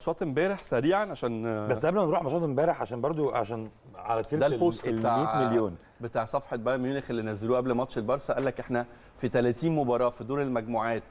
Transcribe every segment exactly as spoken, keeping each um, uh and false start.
ماتشات امبارح سريعا عشان بس قبل ما نروح ماتشات امبارح عشان برضو عشان على سيره ال مية مليون بتاع صفحه بايرن ميونخ اللي نزلوه قبل ماتش البارسا، قال لك احنا في ثلاثين مباراه في دور المجموعات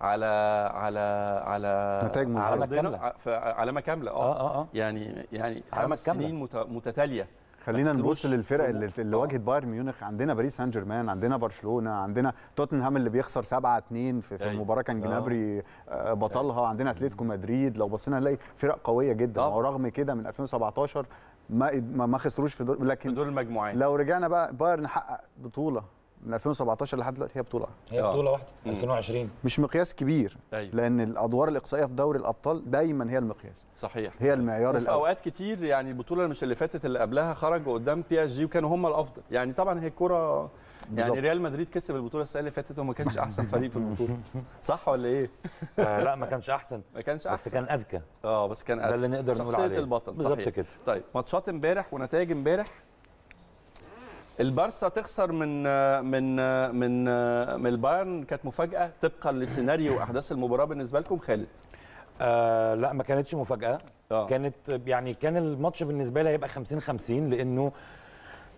على على على نتائج علامه كامله علامه كامله اه اه اه يعني يعني خمس سنين متتاليه. خلينا نبص للفرق اللي, اللي واجهت بايرن ميونخ. عندنا باريس سان جيرمان، عندنا برشلونه، عندنا توتنهام اللي بيخسر سبعة اتنين في, في المباراه كان جنابري بطلها، عندنا اتلتيكو مدريد. لو بصينا هنلاقي فرق قويه جدا، ورغم كده من ألفين وسبعتاشر ما ما خسروش في دور، لكن في دور المجموعات لو رجعنا بقى بايرن حقق بطوله من ألفين وسبعتاشر لحد دلوقتي، هي بطوله هي بطوله واحده ألفين وعشرين، مش مقياس كبير. أيوة. لان الادوار الاقصائيه في دوري الابطال دايما هي المقياس، صحيح، هي المعيار الاول. اوقات كتير يعني البطوله مش اللي فاتت اللي قبلها خرجوا قدام بي اس جي وكانوا هم الافضل، يعني طبعا هي الكوره يعني ريال مدريد كسب البطوله السنه اللي فاتت وما كانش احسن فريق في البطوله، صح ولا ايه؟ آه لا ما كانش احسن، ما كانش احسن بس كان اذكى، اه بس كان اذكى، ده اللي نقدر نقول عليه شخصيه البطل بالظبط كده. طيب ماتشات امبارح ونتائج امبارح، البارسا تخسر من من من من البايرن، كانت مفاجأة طبقا لسيناريو أحداث المباراة بالنسبة لكم خالد؟ آه لا ما كانتش مفاجأة، آه. كانت يعني كان الماتش بالنسبة لي هيبقى خمسين خمسين لأنه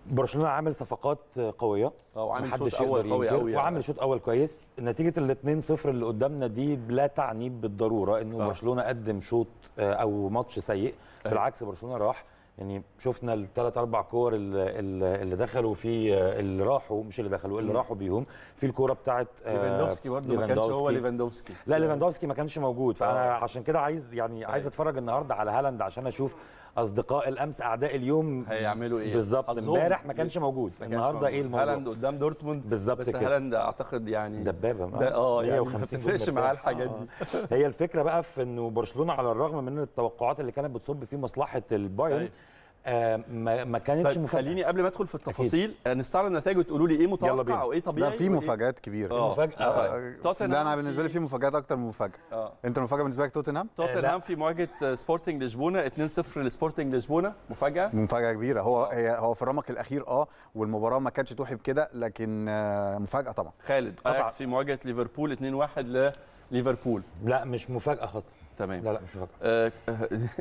برشلونة عامل صفقات قوية، اه وعامل شوط أول قوي قوي، وعامل شوط أول كويس. نتيجة ال اتنين صفر اللي قدامنا دي لا تعني بالضرورة إنه آه. برشلونة قدم شوط أو ماتش سيء، آه. بالعكس برشلونة راح، يعني شفنا الثلاث اربع كور اللي دخلوا في اللي راحوا، مش اللي دخلوا اللي راحوا بيهم في الكوره بتاعت ليفاندوفسكي، برضه ما كانش هو ليفاندوفسكي، لا ليفاندوفسكي ما كانش موجود. فانا آه. عشان كده عايز يعني عايز اتفرج النهارده على هالاند عشان اشوف اصدقاء الامس اعداء اليوم هيعملوا ايه بالظبط. امبارح ما كانش موجود، النهارده ايه الموضوع؟ هالاند قدام دورتموند بالظبط كده، بس هالاند اعتقد يعني دبابه اه يعني ما بتفرقش معاه الحاجات دي. هي الفكره بقى في انه برشلونه على الرغم من التوقعات اللي كانت بتصب في مصلحه البايرن آه ما كانتش طيب مفاجأة. خليني قبل ما ادخل في التفاصيل نستعرض النتائج وتقولوا لي ايه متوقع او ايه طبيعي. لا في مفاجات كبيره، في مفاجاه آه. آه. لا انا بالنسبه لي في مفاجات اكتر من مفاجاه. آه. انت المفاجاه بالنسبه لك توتنهام؟ توتنهام في مواجهه سبورتنج لشبونه اتنين صفر لسبورتنج لشبونه، مفاجاه مفاجاه كبيره. هو هي هو في الرمق الاخير اه والمباراه ما كانتش توحي بكده، لكن آه مفاجاه طبعا. خالد اياكس في مواجهه ليفربول اتنين واحد لليفربول، لا مش مفاجاه خالص. تمام. لا لا مش مفاجأة. آه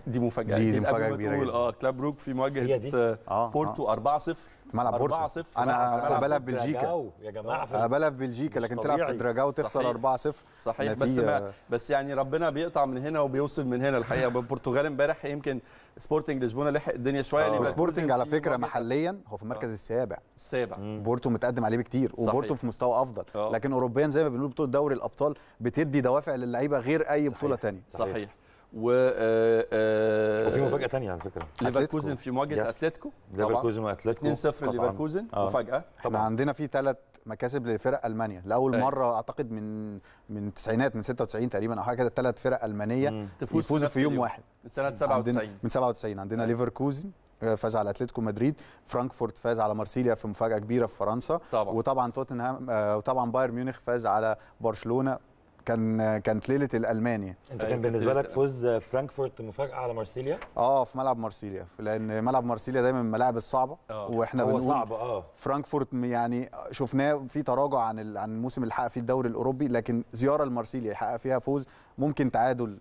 دي مفاجأة. دي, دي مفاجأة كبيرة. اه كلاب بروج في مواجهة آه بورتو آه. أربعة صفر في ملعب بورتو. أربعة صفر أنا قابلها في بلجيكا يا جماعة، قابلها في بلجيكا، لكن تلعب في الدراجاو تخسر أربعة صفر. صحيح بس ما بس يعني ربنا بيقطع من هنا وبيوصل من هنا الحقيقة. بالبرتغال امبارح يمكن سبورتنج لشبونة لحق الدنيا شوية. سبورتنج على فكرة محليا هو في المركز السابع. السابع. بورتو متقدم عليه بكتير، وبورتو في مستوى أفضل، لكن أوروبيا زي ما بنقول بطولة دوري الأبطال بتدي دوافع للعيبة غير أي بطولة ثانية. صحيح. و وفي مفاجاه ثانيه على فكره، ليفركوزن في مواجهه اتلتيكو، ليفركوزن واتلتيكو اتنين صفر ليفركوزن، مفاجاه طبعا. عندنا في ثلاث مكاسب لفرق المانيا لاول أي. مره اعتقد من من التسعينات، من ستة وتسعين تقريبا او حاجه كده، ثلاث فرق المانيه يفوزوا في, في يوم, يوم واحد من سنه سبعة وتسعين. من سبعة وتسعين عندنا أي. ليفركوزن فاز على اتلتيكو مدريد، فرانكفورت فاز على مارسيليا في مفاجاه كبيره في فرنسا طبعا. وطبعا توتنهام وطبعا بايرن ميونخ فاز على برشلونه، كان كانت ليله الالماني. انت كان بالنسبه لك فوز فرانكفورت مفاجاه على مارسيليا؟ اه في ملعب مارسيليا، لان ملعب مارسيليا دايما من الملاعب الصعبه، واحنا بنقول صعب اه فرانكفورت يعني شفناه في تراجع عن عن الموسم اللي حقق فيه الدوري الاوروبي، لكن زياره لمارسيليا يحقق فيها فوز، ممكن تعادل،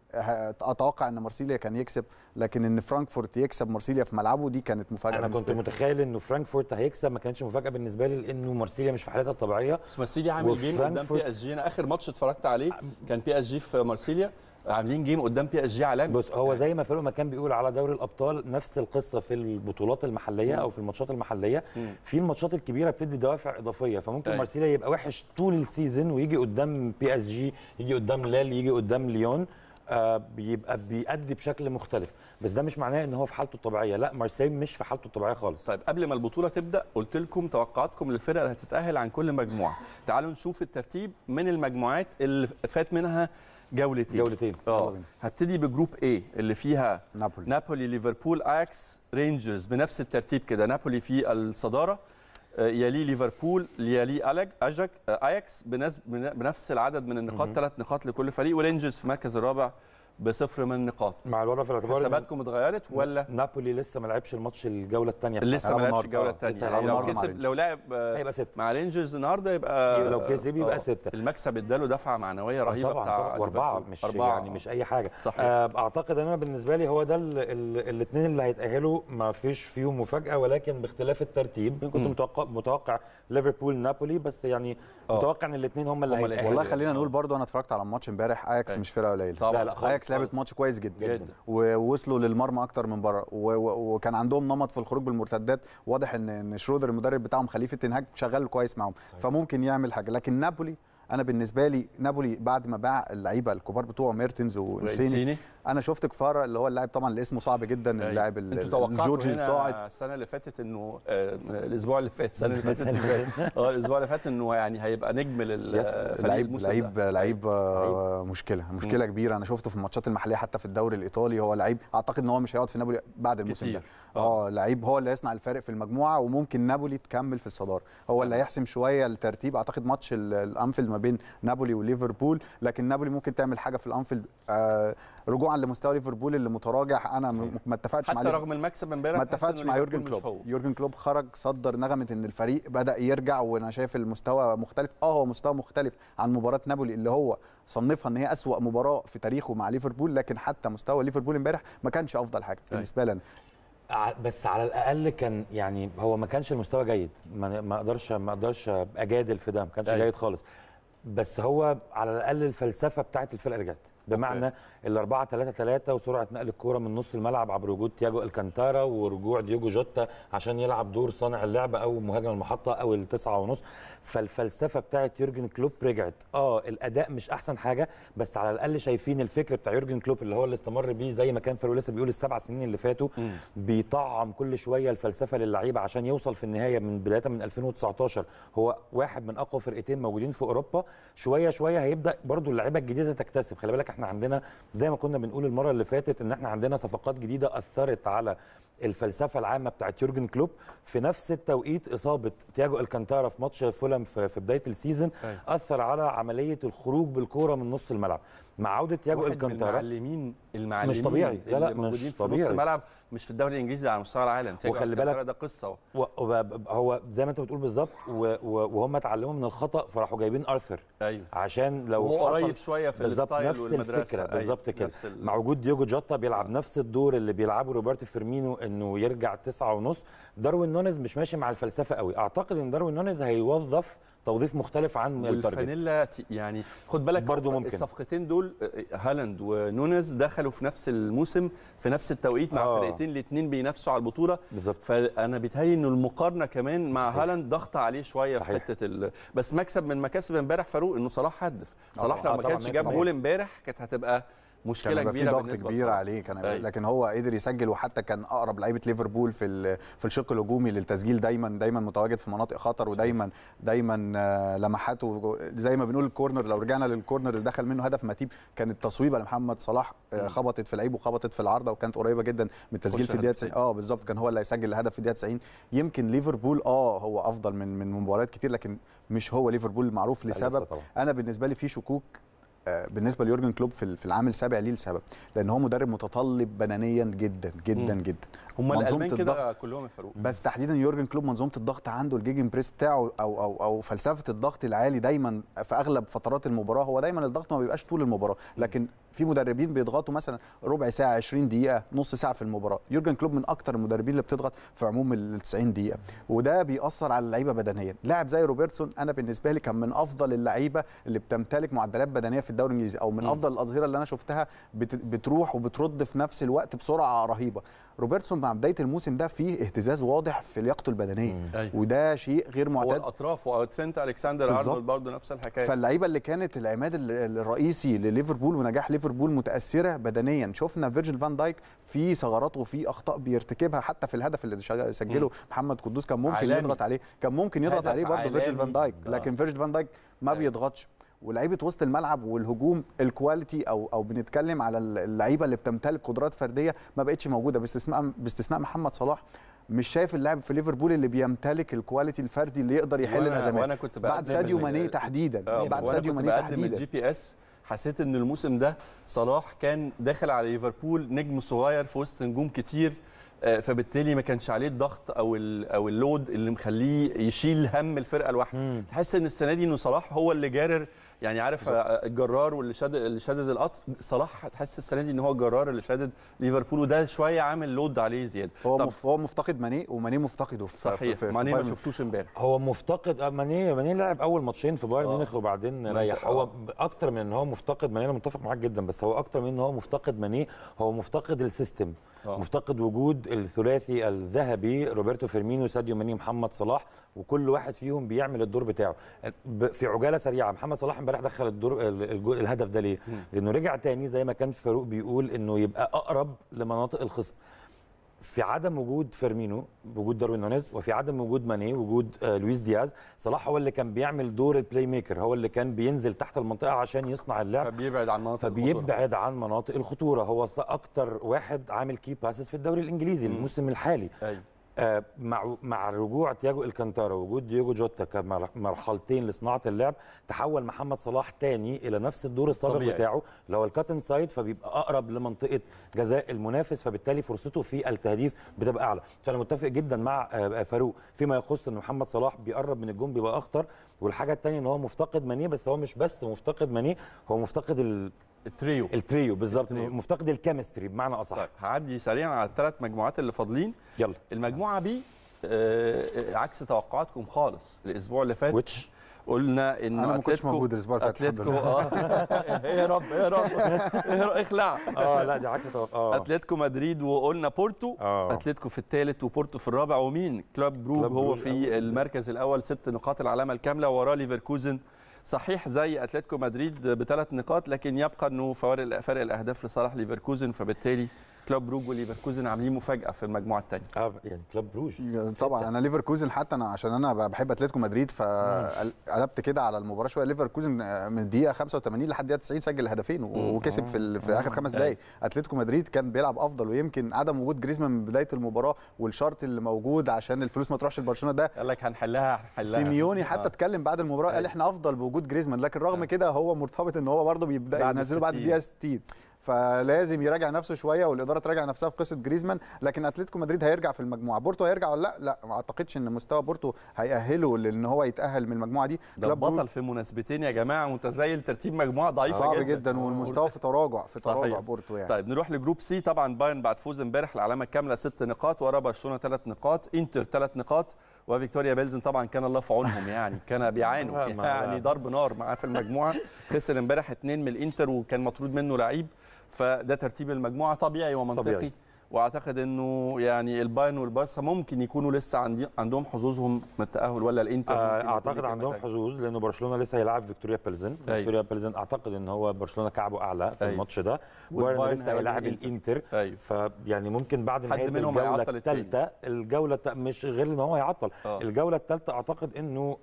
اتوقع ان مارسيليا كان يكسب، لكن ان فرانكفورت يكسب مارسيليا في ملعبه دي كانت مفاجاه. انا كنت متخيل انه فرانكفورت هيكسب، ما كانتش مفاجاه بالنسبه لي لانه مارسيليا مش في حالتها الطبيعيه. مارسيليا عامل جيم قدام بي اس جي، انا اخر ماتش اتفرجت عليه كان بي اس جي في مارسيليا، عاملين جيم قدام بي اس جي عالمي. بص هو زي ما فاروق ما كان بيقول على دوري الابطال، نفس القصه في البطولات المحليه او في الماتشات المحليه، في الماتشات الكبيره بتدي دوافع اضافيه، فممكن مارسيليا يبقى وحش طول السيزون ويجي قدام بي اس جي، يجي قدام لال، يجي قدام ليون، آه بيبقى بيأدي بشكل مختلف، بس ده مش معناه ان هو في حالته الطبيعيه، لا مارسيليا مش في حالته الطبيعيه خالص. طيب قبل ما البطوله تبدا قلت لكم توقعاتكم للفرق اللي هتتاهل عن كل مجموعه، تعالوا نشوف الترتيب من المجموعات اللي فات منها جولتين. جولتين اه هبتدي بجروب ايه اللي فيها نابولي, نابولي ليفربول اياكس رينجرز بنفس الترتيب كده، نابولي في الصداره، يلي ليفربول، يلي اياكس بنفس العدد من النقاط، ثلاث نقاط لكل فريق، ورينجرز في المركز الرابع بصفر من النقاط. مع الوضع في الاعتبار حساباتكم اتغيرت ولا؟ نابولي لسه ما لعبش الماتش الجوله الثانيه، لسه ما لعبش الجوله الثانيه. يعني لو كسب، لو لعب هيبقى ستة مع رينجرز النهارده يبقى، لو كسب يبقى ستة. المكسب اداله دفعه معنويه رهيبه بتاع أربعة، مش أربعة يعني مش اي حاجه. آه اعتقد ان انا بالنسبه لي هو ده الاثنين اللي هيتاهلوا، ما فيش فيهم مفاجاه ولكن باختلاف الترتيب. كنت متوقع متوقع ليفربول نابولي، بس يعني متوقع ان الاثنين هم اللي هيتاهلوا. والله خلينا نقول برضه انا اتفرجت على الماتش امبارح، اياكس مش فرقه قليله. لا لا اياكس لعبت ماتش كويس جدا، جدا. ووصلوا للمرمى اكتر من بره، وكان عندهم نمط في الخروج بالمرتدات. واضح ان ان شرودر المدرب بتاعهم خليفه تنهاج شغال كويس معاهم، فممكن يعمل حاجه. لكن نابولي انا بالنسبه لي نابولي بعد ما باع اللعيبه الكبار بتوعه ميرتنز وانسيني، انا شفت كفاره اللي هو اللاعب طبعا اللي اسمه صعب جدا، اللاعب الجورجي الصاعد. السنه اللي فاتت انه آه الاسبوع اللي فات السنه اللي فاتت اه الاسبوع اللي فات انه يعني هيبقى نجم للفريق. لعيب لعيب مشكله مشكله م. كبيره. انا شفته في الماتشات المحليه حتى في الدوري الايطالي، هو لعيب اعتقد ان هو مش هيقعد في نابولي بعد الموسم ده. اه لعيب هو اللي هيصنع الفارق في المجموعه، وممكن نابولي تكمل في الصداره، هو اللي هيحسم شويه الترتيب. اعتقد ماتش الانفيلد ما بين نابولي وليفربول، لكن نابولي ممكن تعمل حاجه في الانفيلد آه رجوعا لمستوى ليفربول اللي متراجع. انا ما اتفقتش مع حتى رغم المكسب امبارح، ما اتفقتش مع يورجن كلوب. يورجن كلوب خرج صدر نغمه ان الفريق بدا يرجع، وانا شايف المستوى مختلف. اه هو مستوى مختلف عن مباراه نابولي اللي هو صنفها ان هي اسوأ مباراه في تاريخه مع ليفربول، لكن حتى مستوى ليفربول امبارح ما كانش افضل حاجه بالنسبه لنا. بس على الاقل كان يعني هو ما كانش المستوى جيد، ما اقدرش ما اقدرش اجادل في ده، ما كانش جيد خالص. بس هو على الاقل الفلسفه بتاعت الفرقه رجعت، بمعنى ال أربعة ثلاثة ثلاثة وسرعه نقل الكوره من نص الملعب عبر وجود تياجو الكانتارا ورجوع ديوجو جوتا عشان يلعب دور صانع اللعبه او مهاجم المحطه او التسعه ونص. فالفلسفه بتاعت يورجن كلوب رجعت. اه الاداء مش احسن حاجه، بس على الاقل شايفين الفكر بتاع يورجن كلوب اللي هو اللي استمر بيه زي ما كان فاروق لسه بيقول السبع سنين اللي فاتوا، بيطعم كل شويه الفلسفه للعيبه عشان يوصل في النهايه. من بدايه من ألفين وتسعتاشر هو واحد من اقوى فرقتين موجودين في اوروبا. شويه شويه هيبدا برضو اللعيبه الجديده تكتسب. خلي بالك احنا عندنا زي ما كنا بنقول المره اللي فاتت ان احنا عندنا صفقات جديده اثرت على الفلسفه العامه بتاعت يورجن كلوب. في نفس التوقيت اصابه تياجو الكانتارا في ماتش فولام في بدايه السيزون اثر على عمليه الخروج بالكوره من نص الملعب. مع عوده تياجو الكانتارا المعلمين المعلمين مش طبيعي. لا لا مش طبيعي. نص الملعب مش في الدوري الانجليزي على مستوى العالم. وخلي بالك ده قصه، هو زي ما انت بتقول بالظبط، وهم اتعلموا من الخطا فراحوا جايبين ارثر. ايوه عشان لو هو قريب شويه في الستايل نفس الفكره بالظبط كده. مع وجود ديوجو جوتا بيلعب نفس الدور اللي بيلعبه روبرتو فيرمينو انه يرجع تسعة ونص. داروين نونيز مش ماشي مع الفلسفه قوي، اعتقد ان داروين نونيز هيوظف توظيف مختلف عن التارجت. والفانيلا يعني خد بالك برضو ممكن الصفقتين دول هالاند ونونيز دخلوا في نفس الموسم في نفس التوقيت مع آه. فرقتين الاثنين بينافسوا على البطوله بالظبط. فانا بيتهيألي انه المقارنه كمان مع هالاند ضغط عليه شويه صحيح. في حته ال... بس مكسب من مكاسب امبارح فاروق انه صلاح هدف. صلاح لو ما كانش جاب جول امبارح كانت هتبقى مشكله كبيره، في ضغط كبير عليه كان. لكن هو قدر يسجل، وحتى كان اقرب لعيبه ليفربول في في الشق الهجومي للتسجيل. دايما دايما متواجد في مناطق خطر، ودايما دايما لمحاته زي ما بنقول الكورنر. لو رجعنا للكورنر اللي دخل منه هدف متيب، كانت تصويبه لمحمد صلاح خبطت في لعيبه وخبطت في العارضه، وكانت قريبه جدا من التسجيل في الدقيقه تسعين. اه بالظبط كان هو اللي هيسجل الهدف في الدقيقه تسعين. يمكن ليفربول اه هو افضل من من مباريات كتير، لكن مش هو ليفربول المعروف لسبب. انا بالنسبه لي في شكوك بالنسبه ليورجن كلوب في العام السابع. ليه السبب؟ لان هو مدرب متطلب بدنيا جدا جدا مم. جدا. هم الالمان كده كلهم يا فاروق، بس تحديدا يورجن كلوب منظومه الضغط عنده، الجيجن بريس بتاعه او او او فلسفه الضغط العالي دايما في اغلب فترات المباراه. هو دايما الضغط ما بيبقاش طول المباراه، لكن في مدربين بيضغطوا مثلا ربع ساعه، عشرين دقيقه، نص ساعه في المباراه. يورجن كلوب من اكتر المدربين اللي بتضغط في عموم ال تسعين دقيقه، وده بيأثر على اللعيبه بدنيا. لاعب زي روبرتسون انا بالنسبه لي كان من افضل اللعيبه اللي بتمتلك معدلات بدنيه في الدوري الانجليزي، او من م. افضل الاظهره اللي انا شفتها بتروح وبترد في نفس الوقت بسرعه رهيبه. روبرتسون مع بدايه الموسم ده فيه اهتزاز واضح في لياقته البدنيه مم. وده شيء غير معتاد. والاطراف وترينت الكسندر ارنولد برضه نفس الحكايه. فاللعيبه اللي كانت العماد الرئيسي لليفربول ونجاح ليفربول متاثره بدنيا. شفنا فيرجيل فان دايك في ثغراته وفي اخطاء بيرتكبها، حتى في الهدف اللي سجله مم. محمد قدوس كان ممكن علامي. يضغط عليه، كان ممكن يضغط عليه برضه فيرجيل فان دايك، لكن فيرجيل فان دايك ما مم. بيضغطش. ولعيبه وسط الملعب والهجوم الكواليتي او او بنتكلم على اللعيبه اللي بتمتلك قدرات فرديه ما بقتش موجوده، باستثناء باستثناء محمد صلاح. مش شايف اللاعب في ليفربول اللي بيمتلك الكواليتي الفردي اللي يقدر يحل الازمات. بعد ساديو ماني تحديدا، بعد ساديو ماني تحديدا الجي بي اس حسيت ان الموسم ده صلاح كان داخل على ليفربول نجم صغير في وسط نجوم كتير، فبالتالي ما كانش عليه الضغط او او اللود اللي مخليه يشيل هم الفرقه لوحده. تحس ان السنه دي انه صلاح هو اللي جارر، يعني عارف الجرار واللي شادد اللي شادد القطر، صلاح هتحس السنه دي ان هو الجرار اللي شادد ليفربول، وده شويه عامل لود عليه زياده. هو مف... هو مفتقد ماني، وماني مفتقده في صحيح. في ماني ما شفتوش امبارح، هو مفتقد. ماني ماني لعب اول ماتشين في بايرن ميونخ وبعدين ريح. هو اكتر من ان هو مفتقد ماني، انا متفق معاك جدا، بس هو اكتر من ان هو مفتقد ماني، هو مفتقد السيستم، أوه. مفتقد وجود الثلاثي الذهبي روبرتو فيرمينو ساديو ماني محمد صلاح، وكل واحد فيهم بيعمل الدور بتاعه في عجاله سريعه. محمد صلاح امبارح دخل الدور الهدف ده ليه؟ لانه رجع تاني زي ما كان فاروق بيقول انه يبقى اقرب لمناطق الخصم. في عدم وجود فيرمينو، وجود داروين نونيز، وفي عدم وجود ماني، وجود لويس دياز، صلاح هو اللي كان بيعمل دور البلاي ميكر، هو اللي كان بينزل تحت المنطقه عشان يصنع اللعب، فبيبعد عن مناطق الخطوره، فبيبعد عن مناطق الخطوره. هو اكتر واحد عامل كي باسز في الدوري الانجليزي الموسم الحالي. أي. آه مع مع رجوع تياجو الكانتارا، وجود ديوجو جوتا كمرحلتين لصناعه اللعب، تحول محمد صلاح تاني الى نفس الدور السابق بتاعه اللي هو الكاتن سايد، فبيبقى اقرب لمنطقه جزاء المنافس، فبالتالي فرصته في التهديف بتبقى اعلى. فانا متفق جدا مع آه فاروق فيما يخص ان محمد صلاح بيقرب من الجون بيبقى اخطر، والحاجه الثانيه ان هو مفتقد ماني، بس هو مش بس مفتقد ماني، هو مفتقد ال التريو التريو بالظبط، مفتقد الكيمستري بمعنى اصح. طيب هعدي سريعا على الثلاث مجموعات اللي فاضلين. يلا المجموعه بي آه عكس توقعاتكم خالص الاسبوع اللي فات، ويتش قلنا ان انا ما كنتش موجود الاسبوع اللي فات. اتلتيكو اه ايه يا رب ايه يا رب اخلع اه لا دي عكس توقعات. اتلتيكو مدريد وقلنا بورتو، اتلتيكو في الثالث وبورتو في الرابع، ومين كلوب بروج هو في المركز الاول ست نقاط العلامه الكامله، وراه ليفركوزن صحيح زي اتلتيكو مدريد بثلاث نقاط، لكن يبقى انه فوارق فرق الاهداف لصالح ليفركوزن، فبالتالي كلوب بروج وليفركوزن عاملين مفاجاه في المجموعه الثانيه. اه يعني كلوب بروج طبعا انا ليفركوزن، حتى انا عشان انا بحب اتلتيكو مدريد فقلبت كده على المباراه شويه. ليفركوزن من الدقيقه خمسة وثمانين لحد الدقيقه تسعين سجل هدفين وكسب في, في اخر خمس دقائق. اتلتيكو مدريد كان بيلعب افضل، ويمكن عدم وجود جريزمان من بدايه المباراه والشرط اللي موجود عشان الفلوس ما تروحش لبرشلونه ده قال لك هنحلها هنحلها. سيميوني حتى اتكلم بعد المباراه قال احنا افضل بوجود جريزمان، لكن رغم كده هو مرتبط ان هو برضه بيبدا ينزله بعد الدقيقه ستين، فلازم يراجع نفسه شويه والاداره تراجع نفسها في قصه جريزمان. لكن اتلتيكو مدريد هيرجع في المجموعه. بورتو هيرجع ولا لا؟ لا ما اعتقدش ان مستوى بورتو هيأهله لان هو يتأهل من المجموعه دي. ده بطل في مناسبتين يا جماعه، متزايل ترتيب مجموعه ضعيفه صعب جدا, جدا والمستوى في تراجع في تراجع صحيح. بورتو يعني. طيب نروح لجروب سي. طبعا بايرن بعد فوز امبارح العلامه الكامله ست نقاط، ورا برشلونه ثلاث نقاط، انتر ثلاث نقاط، وفيكتوريا بيلزن طبعا كان الله في عونهم يعني كان بيعانوا يعني ضرب نار معاه في المجموعه، خسر امبارح اثنين من الانتر وكان مطرود منه لعيب، فده ترتيب المجموعه طبيعي ومنطقي طبيعي. واعتقد انه يعني البايرن والبارسا ممكن يكونوا لسه عندي عندهم حظوظهم من التاهل، ولا الانتر اعتقد عندهم حظوظ لانه برشلونه لسه هيلاعب فيكتوريا بيلزن. فيكتوريا بيلزن اعتقد ان هو برشلونه كعبه اعلى في الماتش ده، وبايرن لسه هيلاعب الانتر، فيعني ممكن بعد نهايه الجوله الثالثه الجوله مش غير ان هو هيعطل الجوله الثالثه اعتقد انه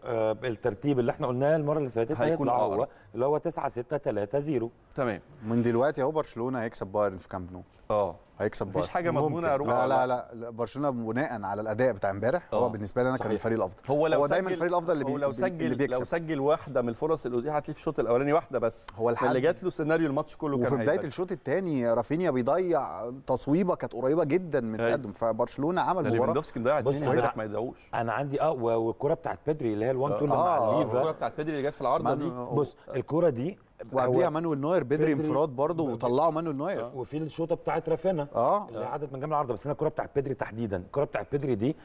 الترتيب اللي احنا قلناه المره اللي فاتت هيطلع هو اللي هو تسعة ستة ثلاثة صفر. تمام من دلوقتي اهو برشلونه هيكسب بايرن في كامب نو. اه هيكسب بايرن، مفيش حاجه مضمونه يا ربع. لا لا لا برشلونه بناء على الاداء بتاع امبارح هو بالنسبه لي انا كان الفريق الافضل، هو, هو دايما الفريق الافضل اللي, بي... لو سجل اللي بيكسب. لو سجل واحده من الفرص اللي اتيحت ليه في الشوط الاولاني واحده بس هو الحل اللي جات له سيناريو الماتش كله كان. وفي بدايه الشوط الثاني رافينيا بيضيع تصويبه كانت قريبه جدا من التقدم، فبرشلونه عمل مباراه. ليفاندوفسكي ضيع الدنيا ما يضيعوش. انا عندي اه والكوره بتاعت بيدري اللي هي الوان تو مع الليفا، الكوره بتاعت بيدري اللي جت في العارضه دي، بص الكوره دي وقبليها مانويل نوير بدري انفراد برضه وطلعوا مانويل نوير، وفي الشوطه بتاعت رافينا آه. اللي عدت من جنب العارضه، بس انا الكوره بتاعت بيدري تحديدا الكوره بتاعت بيدري دي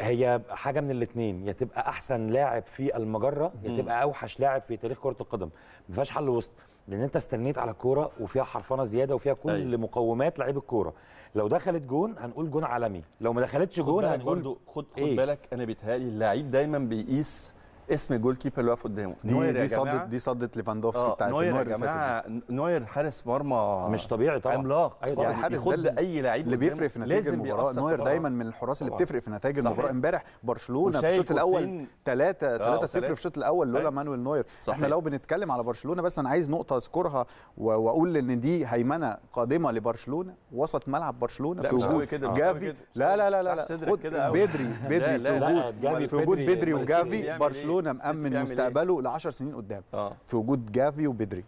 هي حاجه من الاثنين، يا تبقى احسن لاعب في المجره يا تبقى اوحش لاعب في تاريخ كره القدم، ما فيهاش حل وسط، لان انت استنيت على كوره وفيها حرفنه زياده وفيها كل أي. مقومات لعيب الكوره. لو دخلت جون هنقول جون عالمي، لو ما دخلتش جون هنقول خد خد إيه؟ بالك انا بيتهيألي اللعيب دايما بيقيس اسم الجول كيبر اللي واقف قدامه. دي دي صدت دي صدت ليفاندوفسكي آه. بتاعت نوير. يا جماعه نوير حارس مرمى مش طبيعي طبعا، عملاق طبعا يعني الحارس ده اي لعيب اللي بيفرق في نتائج المباراه. نوير دايما من الحراس اللي بتفرق في نتائج المباراه. امبارح برشلونه في الشوط الاول ثلاثة ثلاثة صفر في الشوط الاول لولا مانويل نوير. صحيح. احنا لو بنتكلم على برشلونه بس انا عايز نقطه اذكرها واقول ان دي هيمنه قادمه لبرشلونه وسط ملعب برشلونه في وجود جافي. لا لا لا لا خد بدري بدري في وجود بدري وجافي برشلونه مأمن مستقبله ل عشر سنين قدام. آه. في وجود جافي وبدري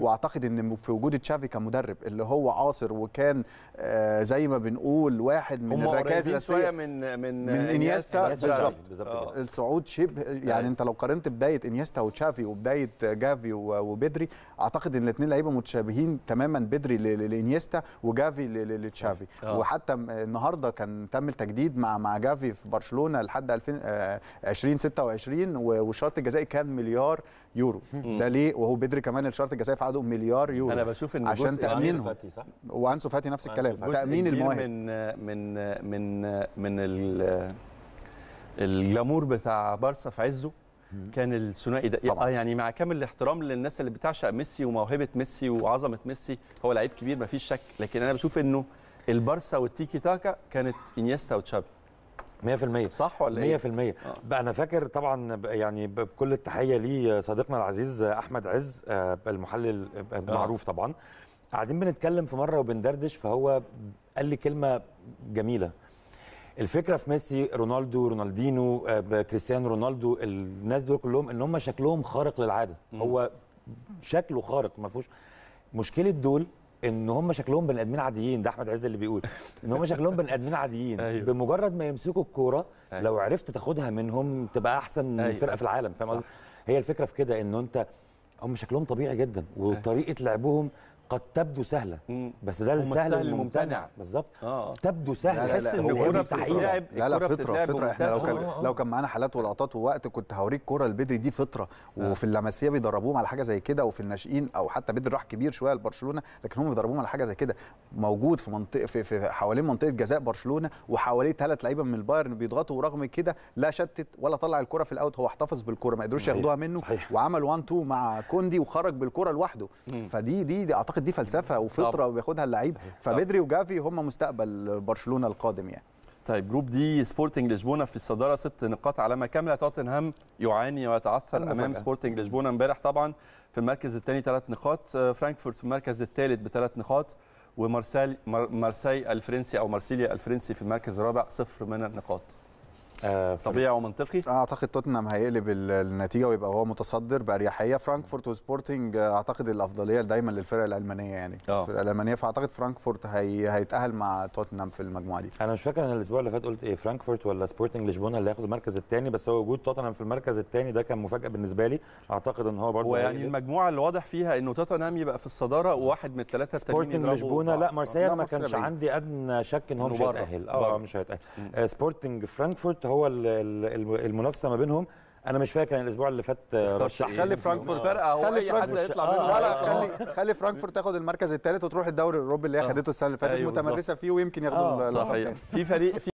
واعتقد ان في وجود تشافي كمدرب اللي هو عاصر وكان آه زي ما بنقول واحد من الركائز الاساسيه من من, من انيستا بالظبط. الصعود شبه يعني أي. انت لو قارنت بدايه انيستا وتشافي وبدايه جافي وبدري، اعتقد ان الاثنين لعيبه متشابهين تماما، بدري لانيستا وجافي لتشافي. وحتى النهارده كان تم التجديد مع مع جافي في برشلونه لحد ألفين وستة وعشرين، والشرط الجزائي كان مليار يورو. ده ليه؟ وهو بدري كمان الشرط الجزائي في عقده مليار يورو. انا بشوف ان عشان تامينهم، وانسو فاتي نفس الكلام، تامين المواهب. من من من من الجلامور بتاع بارسا في عزه كان الثنائي ده طبعا. يعني مع كامل الاحترام للناس اللي بتعشق ميسي وموهبه ميسي وعظمه ميسي، هو لعيب كبير ما فيش شك، لكن انا بشوف انه البارسا والتيكي تاكا كانت انيستا وتشابي مية في المية. صح ولا ايه؟ مية في المية. آه. بقى انا فاكر طبعا يعني بكل التحيه ليه صديقنا العزيز احمد عز المحلل المعروف آه. طبعا قاعدين بنتكلم في مره وبندردش، فهو قال لي كلمه جميله. الفكره في ميسي، رونالدو، رونالدينو، كريستيانو رونالدو، الناس دول كلهم ان هم شكلهم خارق للعاده. م. هو شكله خارق ما فيهوش مشكله. دول ان هم شكلهم بني ادمين عاديين، ده احمد عز اللي بيقول ان هم شكلهم بني ادمين عاديين. أيوه. بمجرد ما يمسكوا الكوره، أيوه. لو عرفت تاخدها منهم تبقى احسن أيوه. فرقه في العالم. فاهم قصدي؟ هي الفكره في كده، ان انت هم شكلهم طبيعي جدا، وطريقه أيوه. لعبهم قد تبدو سهله، بس ده السهل الممتنع. بالظبط. آه. تبدو سهله، تحس ان الكوره بتتلعب. لا لا، فطره فطره. احنا لو كان لو كان معانا حالات ولقطات ووقت كنت هوريك كوره لبدري دي فطره. آه. وفي اللمسيه بيدربوهم على حاجه زي كده، وفي الناشئين، او حتى بدري راح كبير شويه لبرشلونه، لكن هم بيدربوهم على حاجه زي كده. موجود في منطقه في, في حوالين منطقه جزاء برشلونه، وحواليه ثلاث لعيبه من البايرن بيضغطوا، ورغم كده لا شتت ولا طلع الكوره في الاوت، هو احتفظ بالكوره ما قدروش ياخدوها منه. صحيح. وعمل واحد اتنين مع كوندي وخرج بالكوره لوحده. فدي دي, دي اعتقد دي فلسفه وفطره بياخدها اللعيب. فبدري وجافي هم مستقبل برشلونه القادم يعني. طيب، جروب دي سبورتنج لشبونه في الصداره ست نقاط علامه كامله. توتنهام يعاني ويتعثر امام سبورتنج لشبونه امبارح طبعا. في المركز الثاني ثلاث نقاط، فرانكفورت في المركز الثالث بثلاث نقاط، ومارسيل مارسيل الفرنسي او مارسيليا الفرنسي في المركز الرابع صفر من النقاط. طبيعي ومنطقي. اعتقد توتنهام هيقلب النتيجه ويبقى هو متصدر باريحيه. فرانكفورت وسبورتنج اعتقد الافضليه دايما للفرق الالمانيه يعني. أوه. الفرق الالمانيه، فاعتقد فرانكفورت هي... هيتاهل مع توتنهام في المجموعه دي. انا مش فاكر انا الاسبوع اللي فات قلت ايه، فرانكفورت ولا سبورتنج لشبونه اللي هياخد المركز الثاني، بس هو وجود توتنهام في المركز الثاني ده كان مفاجاه بالنسبه لي. اعتقد ان هو برضه يعني المجموعه اللي واضح فيها انه توتنهام يبقى في الصداره، وواحد من الثلاثه التانيين سبورتنج لشبونه. لا، مارسيليا ما كانش عندي ادنى شك ان هو مش هيتاهل. اه مش هيتاهل. سبورتنج فرانكفورت هو المنافسه ما بينهم. انا مش فاكر الاسبوع اللي فات رشح خلي فرانكفورت فرقه، هو اي حد هيطلع منه. لا، خلي خلي فرانكفورت تاخد المركز الثالث وتروح الدوري الاوروبي اللي هي خدته السنه اللي فاتت، متمرسه فيه، ويمكن ياخدوا. صحيح. في فريق